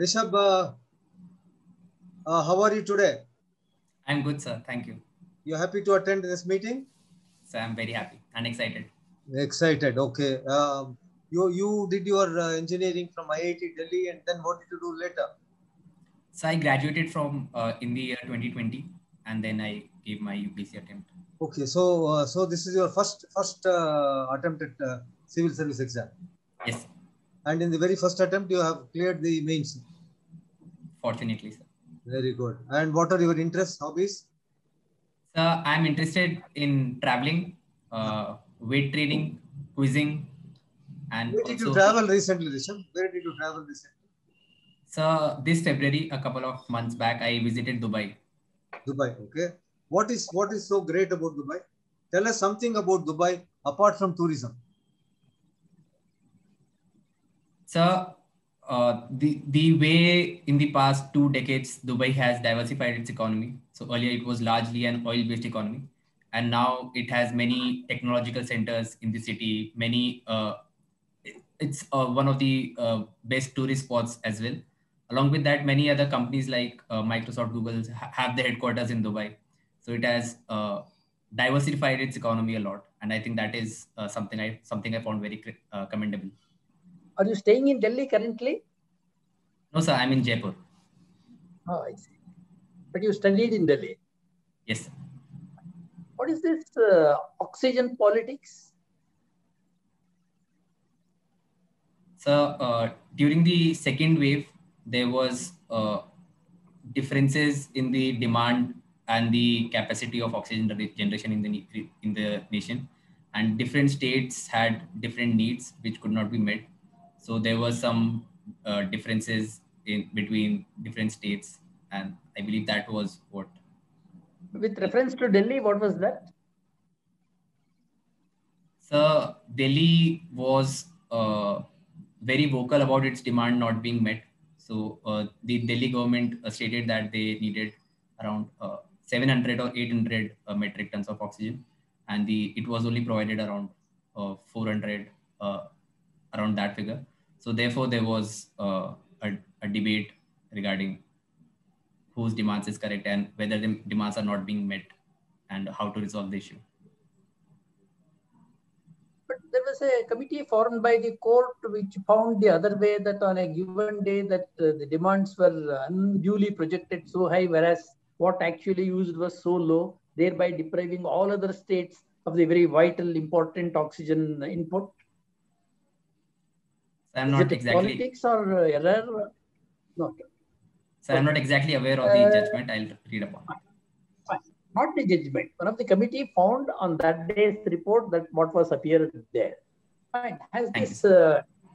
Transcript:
Rishabh, how are you today? I'm good, sir. Thank you. You're happy to attend this meeting? Sir, I'm very happy and excited. Excited, okay. You did your engineering from IIT Delhi, and then what did you do later? So I graduated from in the year 2020, and then I gave my UPSC attempt. Okay, so so this is your first attempt at civil service exam. Yes. And in the very first attempt, you have cleared the mains. Fortunately, sir. Very good. And what are your interests, hobbies? Sir, I'm interested in traveling, weight training, quizzing, and where did you travel recently, Rishabh? Where did you travel recently? So this February, a couple of months back, I visited Dubai. Dubai, okay. What is so great about Dubai? Tell us something about Dubai apart from tourism. So the way in the past 2 decades, Dubai has diversified its economy. So earlier it was largely an oil-based economy, and now it has many technological centers in the city. Many it's one of the best tourist spots as well. Along with that, many other companies like Microsoft, Google have their headquarters in Dubai. So it has diversified its economy a lot, and I think that is something I found very commendable. Are you staying in Delhi currently? No, sir. I'm in Jaipur. Oh, I see. But you studied in Delhi? Yes, sir. What is this oxygen politics? So during the second wave, there was differences in the demand and the capacity of oxygen generation in the nation, and different states had different needs which could not be met. So there were some differences between different states, and I believe that was what. With reference to Delhi, what was that? So Delhi was very vocal about its demand not being met. So the Delhi government stated that they needed around 700 or 800 metric tons of oxygen, and it was only provided around 400, around that figure. So therefore, there was a debate regarding whose demands is correct and whether the demands are not being met, and how to resolve the issue. But there was a committee formed by the court which found the other way, that on a given day that the demands were unduly projected so high, whereas what actually used was so low, thereby depriving all other states of the very vital, important oxygen input. So I'm not exactly politics or error. No. So I'm not exactly aware of the judgment. I'll read upon. Not the judgment. One of the committee found on that day's report that what was appeared there. Fine. Has this